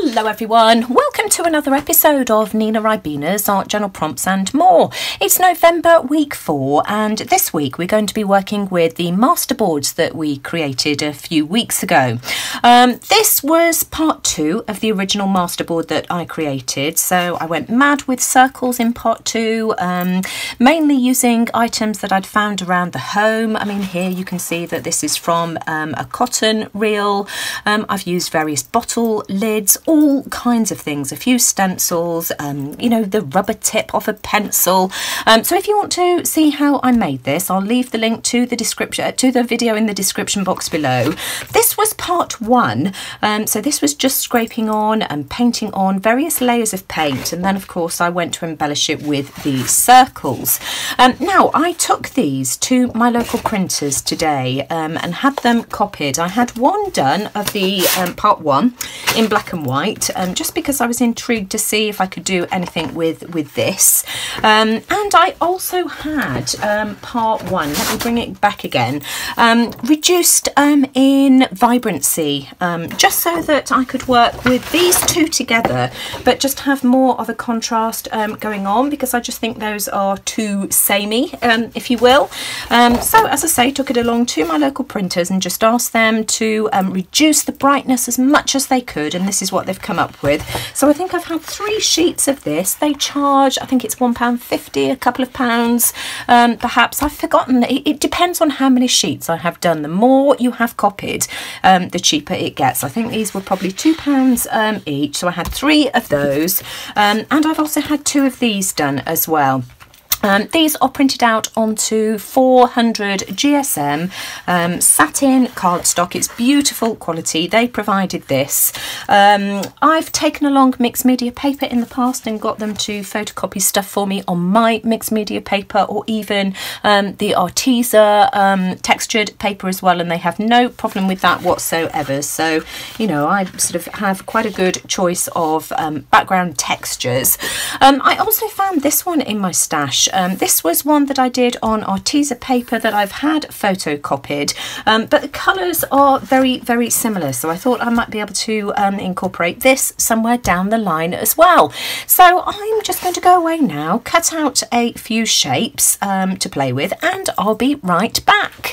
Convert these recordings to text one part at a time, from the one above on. Hello everyone, welcome to another episode of Nina Ribena's Art Journal Prompts and More. It's November week 4 and this week we're going to be working with the masterboards that we created a few weeks ago. This was part 2 of the original masterboard that I created, so I went mad with circles in part 2, mainly using items that I'd found around the home. I mean, here you can see that this is from a cotton reel. I've used various bottle lids, all kinds of things, a few stencils, you know, the rubber tip of a pencil. So if you want to see how I made this, I'll leave the link to the description to the video in the description box below. This was part 1, so this was just scraping on and painting on various layers of paint, and then of course I went to embellish it with the circles. Now I took these to my local printers today and had them copied. I had one done of the part 1 in black and white, just because I was intrigued to see if I could do anything with this, and I also had part 1, let me bring it back again, reduced in vibrancy, just so that I could work with these two together but just have more of a contrast going on, because I just think those are too samey, if you will. So as I say, took it along to my local printers and just asked them to reduce the brightness as much as they could, and this is what they've come up with. So I think I've had 3 sheets of this. They charge, I think it's £1.50, a couple of pounds, perhaps, I've forgotten. It depends on how many sheets I have done. The more you have copied, the cheaper it gets. I think these were probably £2 each, so I had 3 of those, and I've also had 2 of these done as well. These are printed out onto 400 GSM satin cardstock. It's beautiful quality. They provided this. I've taken along mixed media paper in the past and got them to photocopy stuff for me on my mixed media paper, or even the Arteza textured paper as well, and they have no problem with that whatsoever. So, you know, I sort of have quite a good choice of background textures. I also found this one in my stash. This was one that I did on Arteza paper that I've had photocopied, but the colours are very, very similar, so I thought I might be able to incorporate this somewhere down the line as well. So I'm just going to go away now, cut out a few shapes to play with, and I'll be right back.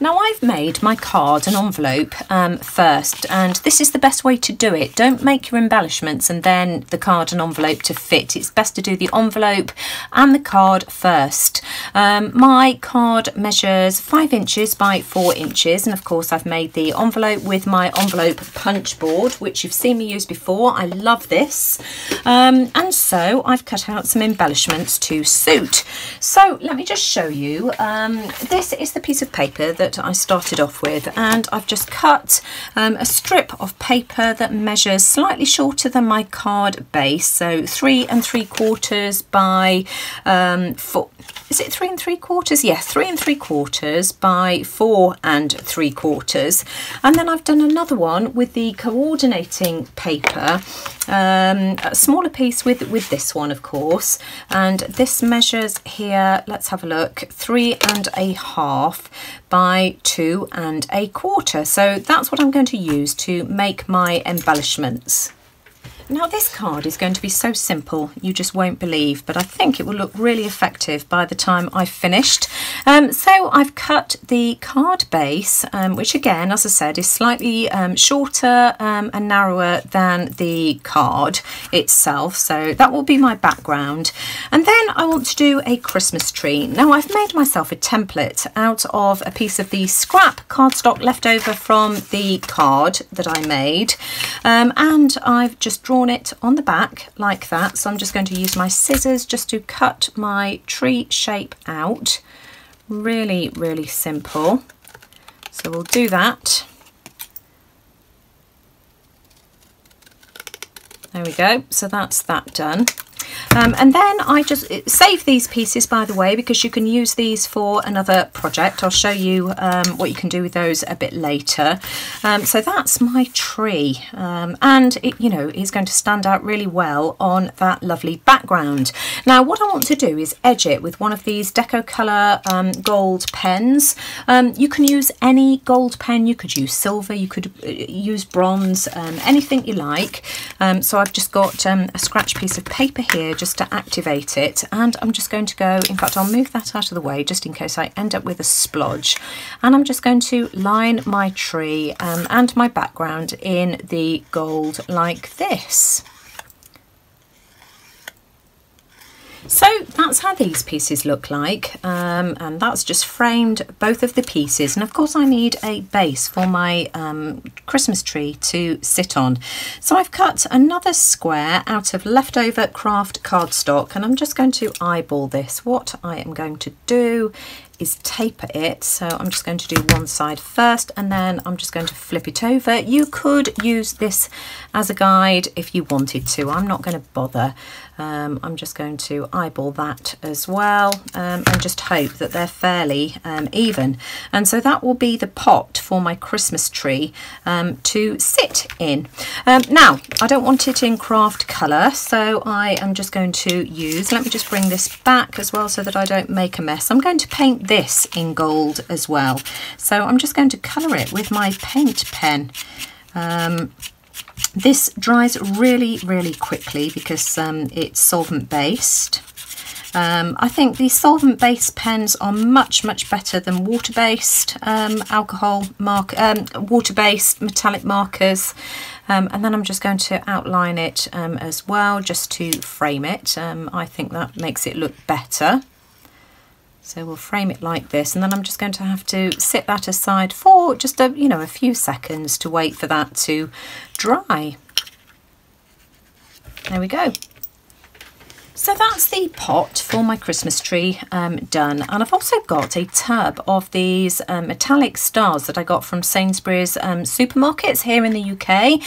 Now I've made my card and envelope first, and this is the best way to do it. Don't make your embellishments and then the card and envelope to fit. It's best to do the envelope and the card first. My card measures 5 inches by 4 inches, and of course I've made the envelope with my envelope punch board, which you've seen me use before. I love this, and so I've cut out some embellishments to suit. So let me just show you. This is the piece of paper that I started off with, and I've just cut a strip of paper that measures slightly shorter than my card base, so 3 3/4 by 4. Is it 3 3/4? Yes, 3 3/4 by 4 3/4. And then I've done another one with the coordinating paper, a smaller piece with this one, of course, and this measures here, let's have a look, 3 1/2 by 2 1/4. So that's what I'm going to use to make my embellishments. Now this card is going to be so simple you just won't believe, but I think it will look really effective by the time I've finished. So I've cut the card base, which again, as I said, is slightly shorter and narrower than the card itself, so that will be my background. And then I want to do a Christmas tree. Now I've made myself a template out of a piece of the scrap cardstock left over from the card that I made, and I've just drawn it on the back like that. So I'm just going to use my scissors just to cut my tree shape out. Really, really simple. So we'll do that. There we go. So that's that done. And then I just save these pieces, by the way, because you can use these for another project. I'll show you what you can do with those a bit later. So that's my tree, and it, you know, is going to stand out really well on that lovely background. Now what I want to do is edge it with one of these Deco Color gold pens. You can use any gold pen, you could use silver, you could use bronze, anything you like. So I've just got a scratch piece of paper here just to activate it, and I'm just going to go, in fact I'll move that out of the way just in case I end up with a splodge, and I'm just going to line my tree and my background in the gold like this. So that's how these pieces look like, and that's just framed both of the pieces. And of course I need a base for my Christmas tree to sit on. So I've cut another square out of leftover craft cardstock, and I'm just going to eyeball this. What I am going to do is taper it, so I'm just going to do one side first and then I'm just going to flip it over. You could use this as a guide if you wanted to, I'm not going to bother. I'm just going to eyeball that as well, and just hope that they're fairly even. And so that will be the pot for my Christmas tree to sit in. Now I don't want it in craft colour, so I am just going to use, let me just bring this back as well so that I don't make a mess. I'm going to paint this in gold as well. So I'm just going to colour it with my paint pen. This dries really, really quickly because it's solvent based. I think these solvent based pens are much, much better than water based water based metallic markers. And then I'm just going to outline it as well, just to frame it. I think that makes it look better. So we'll frame it like this, and then I'm just going to have to sit that aside for just a, you know, a few seconds to wait for that to dry. There we go. So that's the pot for my Christmas tree done, and I've also got a tub of these metallic stars that I got from Sainsbury's supermarkets here in the UK.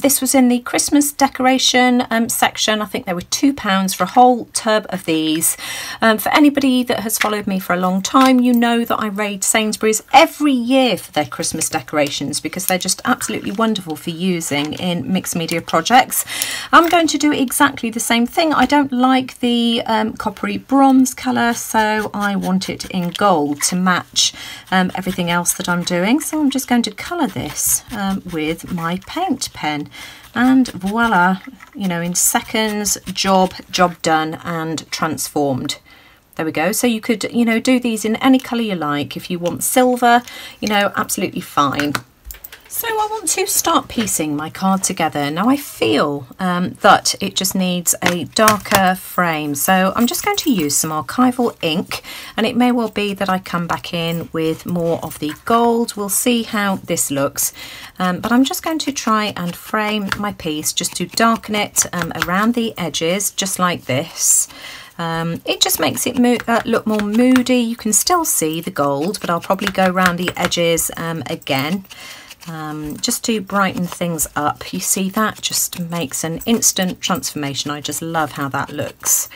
This was in the Christmas decoration section. I think they were £2 for a whole tub of these. For anybody that has followed me for a long time, you know that I raid Sainsbury's every year for their Christmas decorations because they're just absolutely wonderful for using in mixed media projects. I'm going to do exactly the same thing. I don't like the coppery bronze colour, so I want it in gold to match everything else that I'm doing. So I'm just going to colour this with my paint pen, and voila, you know, in seconds, job done and transformed. There we go. So you could, you know, do these in any colour you like. If you want silver, you know, absolutely fine. So I want to start piecing my card together. Now I feel that it just needs a darker frame. So I'm just going to use some archival ink, and it may well be that I come back in with more of the gold. We'll see how this looks. But I'm just going to try and frame my piece just to darken it around the edges, just like this. It just makes it look more moody. You can still see the gold, but I'll probably go around the edges again. Just to brighten things up. You see, that just makes an instant transformation. I just love how that looks.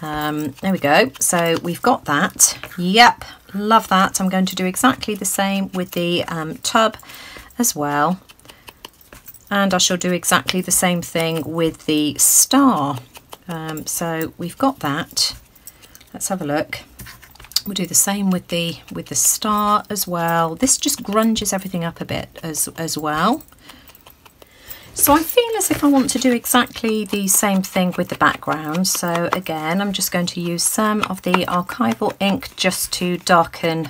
There we go. So we've got that. Yep, love that. I'm going to do exactly the same with the tub as well. And I shall do exactly the same thing with the star. So we've got that. Let's have a look. We'll do the same with the star as well. This just grunges everything up a bit as well. So I feel as if I want to do exactly the same thing with the background. So again, I'm just going to use some of the archival ink just to darken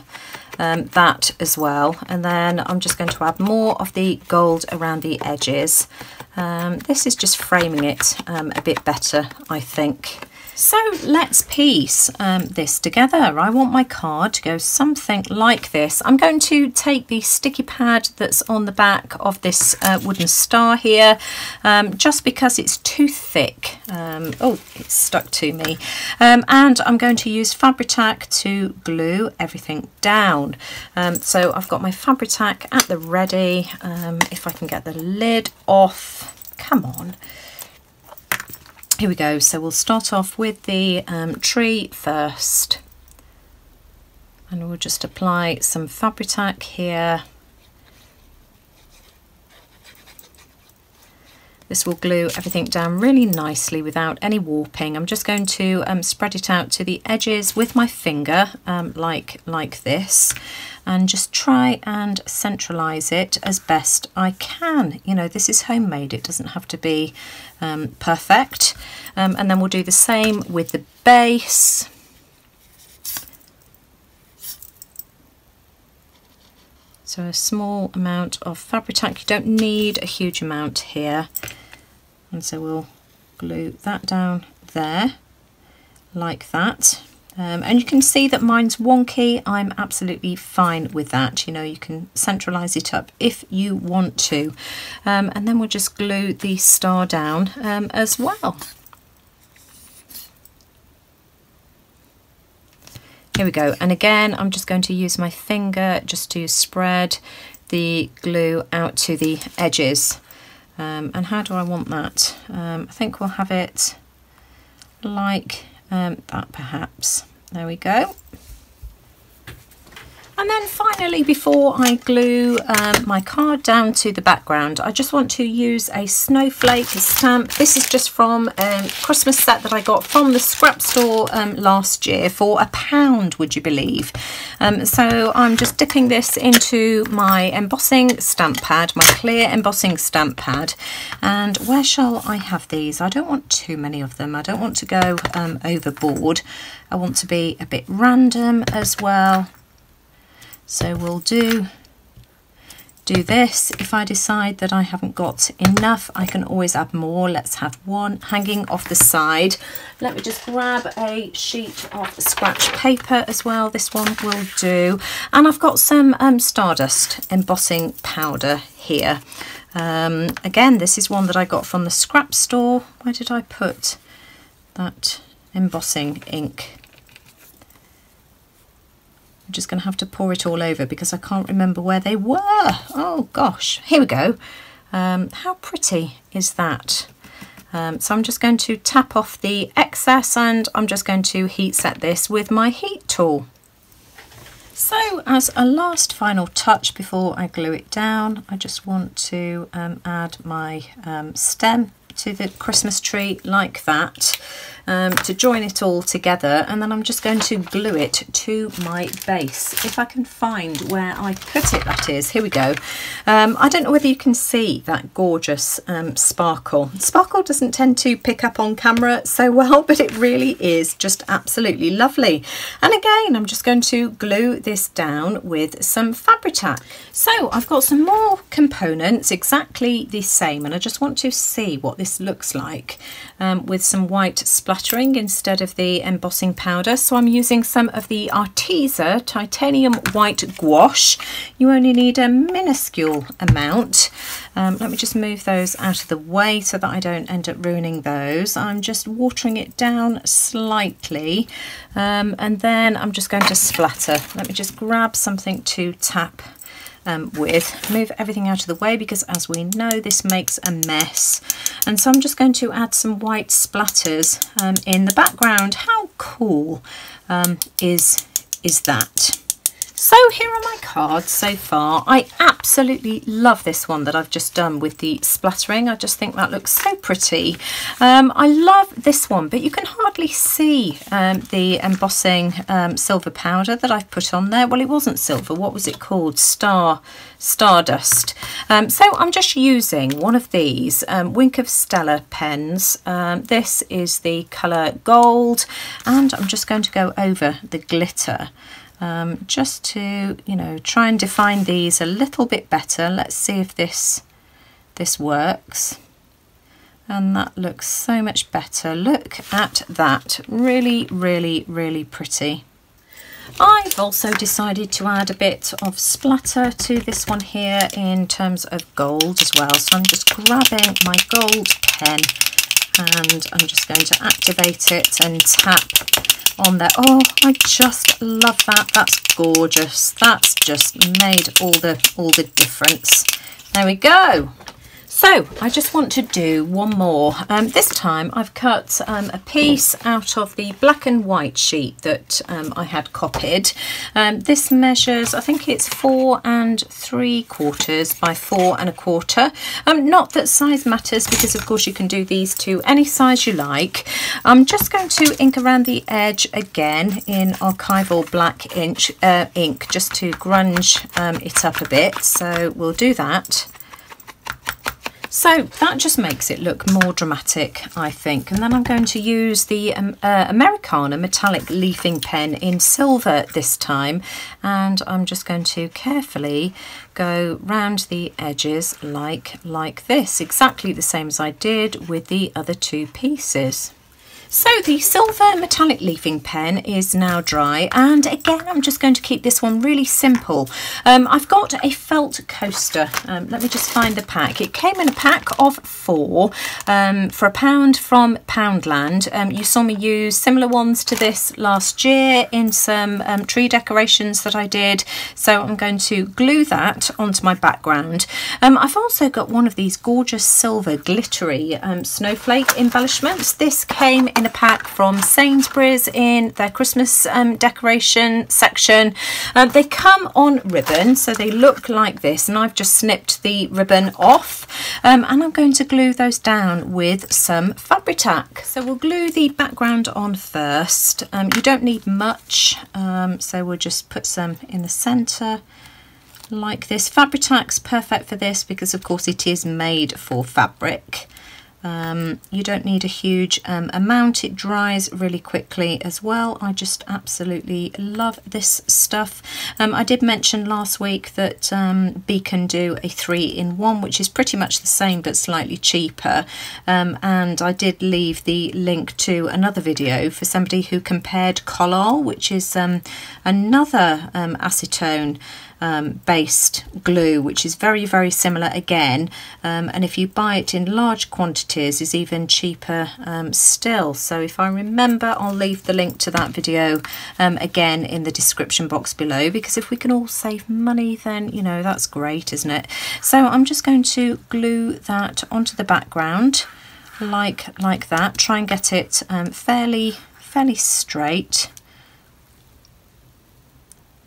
that as well. And then I'm just going to add more of the gold around the edges. This is just framing it a bit better, I think. So let's piece this together. I want my card to go something like this. I'm going to take the sticky pad that's on the back of this wooden star here, just because it's too thick. Oh, it's stuck to me. And I'm going to use Fabri-Tac to glue everything down. So I've got my Fabri-Tac at the ready. If I can get the lid off, come on. Here we go. So we'll start off with the tree first, and we'll just apply some Fabri-Tac here. This will glue everything down really nicely without any warping. I'm just going to spread it out to the edges with my finger like this, and just try and centralise it as best I can. You know, this is homemade, it doesn't have to be perfect. And then we'll do the same with the base. So a small amount of Fabri-Tac, you don't need a huge amount here. And so we'll glue that down there, like that. And you can see that mine's wonky. I'm absolutely fine with that. You know, you can centralise it up if you want to. And then we'll just glue the star down as well. Here we go, and again I'm just going to use my finger just to spread the glue out to the edges. And how do I want that? I think we'll have it like that perhaps. There we go. And then finally, before I glue my card down to the background, I just want to use a snowflake stamp. This is just from a Christmas set that I got from the scrap store last year for £1, would you believe? So I'm just dipping this into my embossing stamp pad, my clear embossing stamp pad. And where shall I have these? I don't want too many of them. I don't want to go overboard. I want to be a bit random as well. So we'll do this. If I decide that I haven't got enough, I can always add more. Let's have one hanging off the side. Let me just grab a sheet of scratch paper as well. This one will do. And I've got some Stardust embossing powder here. Again, this is one that I got from the scrap store. Where did I put that embossing ink? I'm just going to have to pour it all over because I can't remember where they were. Oh gosh, here we go. How pretty is that? So I'm just going to tap off the excess, and I'm just going to heat set this with my heat tool. So as a last final touch before I glue it down, I just want to add my stem to the Christmas tree like that, to join it all together, and then I'm just going to glue it to my base, if I can find where I put it, that is. Here we go. I don't know whether you can see that gorgeous sparkle. Sparkle doesn't tend to pick up on camera so well, but it really is just absolutely lovely. And again, I'm just going to glue this down with some Fabri-Tac. So I've got some more components exactly the same, and I just want to see what this looks like with some white splattering instead of the embossing powder. So I'm using some of the Arteza titanium white gouache. You only need a minuscule amount. Let me just move those out of the way so that I don't end up ruining those. I'm just watering it down slightly, and then I'm just going to splatter. Let me just grab something to tap with. Move everything out of the way because, as we know, this makes a mess. And so I'm just going to add some white splatters in the background. How cool is that? So here are my cards so far. I absolutely love this one that I've just done with the splattering. I just think that looks so pretty. I love this one, but you can hardly see the embossing silver powder that I've put on there. Well, it wasn't silver. What was it called? Stardust. So I'm just using one of these Wink of Stella pens. This is the colour gold, and I'm just going to go over the glitter. Just to, you know, try and define these a little bit better. Let's see if this works. And that looks so much better. Look at that. Really, really, really pretty. I've also decided to add a bit of splatter to this one here in terms of gold as well. So I'm just grabbing my gold pen and I'm just going to activate it and tap on there. Oh, I just love that. That's gorgeous. That's just made all the difference. There we go. So I just want to do one more. This time I've cut a piece out of the black and white sheet that I had copied. This measures, I think it's 4 3/4 by 4 1/4. Not that size matters, because of course you can do these to any size you like. I'm just going to ink around the edge again in archival black ink just to grunge it up a bit. So we'll do that. So that just makes it look more dramatic, I think. And then I'm going to use the Americana metallic leafing pen in silver this time. And I'm just going to carefully go round the edges like this, exactly the same as I did with the other two pieces. So the silver metallic leafing pen is now dry, and again I'm just going to keep this one really simple. I've got a felt coaster. Let me just find the pack. It came in a pack of 4 for £1 from Poundland. You saw me use similar ones to this last year in some tree decorations that I did, so I'm going to glue that onto my background. I've also got one of these gorgeous silver glittery snowflake embellishments. This came in a pack from Sainsbury's in their Christmas decoration section. They come on ribbon, so they look like this, and I've just snipped the ribbon off, and I'm going to glue those down with some Fabri-Tac. So we'll glue the background on first. You don't need much, so we'll just put some in the centre like this. Fabri-Tac's perfect for this because of course it is made for fabric. You don't need a huge amount, it dries really quickly as well. I just absolutely love this stuff. I did mention last week that Beacon do a 3-in-1, which is pretty much the same but slightly cheaper. And I did leave the link to another video for somebody who compared Collall, which is another acetone based glue, which is very, very similar again, and if you buy it in large quantities is even cheaper still. So if I remember, I'll leave the link to that video again in the description box below, because if we can all save money, then you know that's great, isn't it? So I'm just going to glue that onto the background like that. Try and get it fairly straight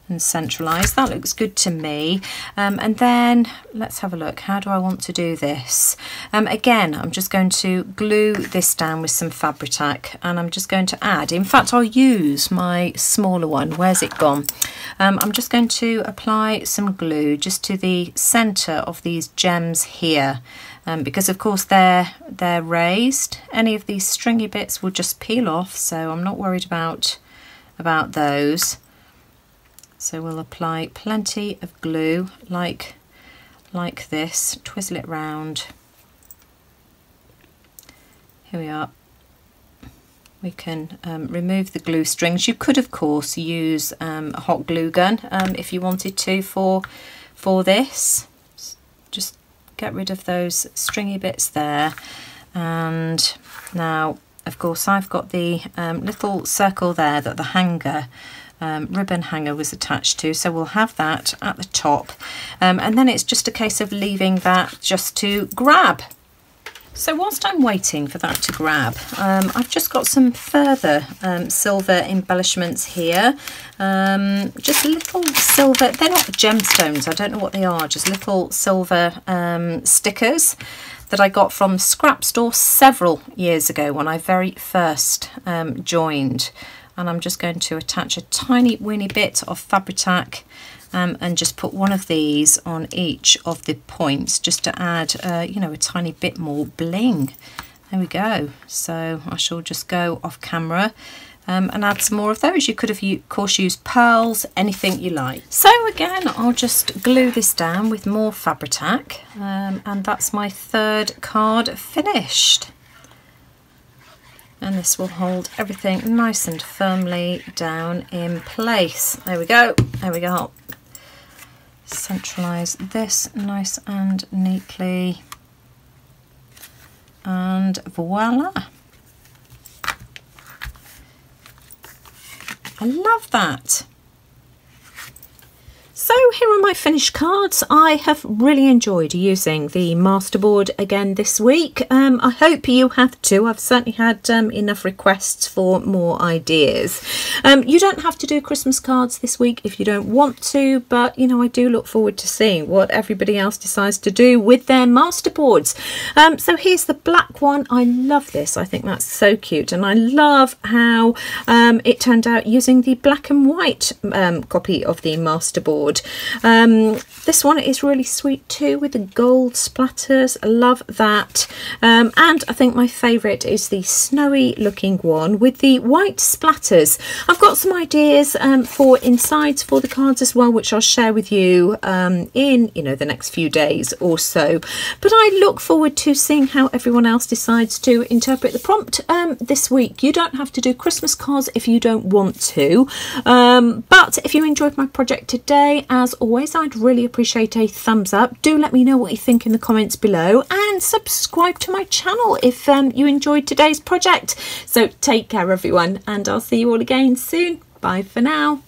and centralised. That looks good to me. And then let's have a look. How do I want to do this? Again, I'm just going to glue this down with some Fabri-Tac, and I'm just going to add, in fact I'll use my smaller one. Where's it gone? I'm just going to apply some glue just to the centre of these gems here, because of course they're raised. Any of these stringy bits will just peel off, so I'm not worried about those. So we'll apply plenty of glue like this, twizzle it round. Here we are. We can remove the glue strings. You could of course use a hot glue gun if you wanted to for this. Just get rid of those stringy bits there. And now of course I've got the little circle there that the hanger ribbon hanger was attached to, so we'll have that at the top, and then it's just a case of leaving that just to grab. So whilst I'm waiting for that to grab, I've just got some further silver embellishments here. Just little silver, they're not gemstones, I don't know what they are, just little silver stickers that I got from Scrap Store several years ago when I very first joined. And I'm just going to attach a tiny weeny bit of Fabri-Tac and just put one of these on each of the points just to add, you know, a tiny bit more bling. There we go. So I shall just go off camera and add some more of those. You could have, of course, used pearls, anything you like. So again, I'll just glue this down with more Fabri-Tac, and that's my third card finished. And this will hold everything nice and firmly down in place. There we go, there we go. Centralise this nice and neatly. And voila. I love that. So here are my finished cards. I have really enjoyed using the masterboard again this week. I hope you have too. I've certainly had enough requests for more ideas. You don't have to do Christmas cards this week if you don't want to, but you know, I do look forward to seeing what everybody else decides to do with their masterboards. So here's the black one. I love this. I think that's so cute, and I love how it turned out using the black and white copy of the masterboard. This one is really sweet too, with the gold splatters. I love that. And I think my favourite is the snowy looking one with the white splatters. I've got some ideas for insides for the cards as well, which I'll share with you in the next few days or so. But I look forward to seeing how everyone else decides to interpret the prompt this week. You don't have to do Christmas cards if you don't want to. But if you enjoyed my project today, as always, I'd really appreciate a thumbs up. Do let me know what you think in the comments below, and subscribe to my channel if you enjoyed today's project. So take care everyone, and I'll see you all again soon. Bye for now.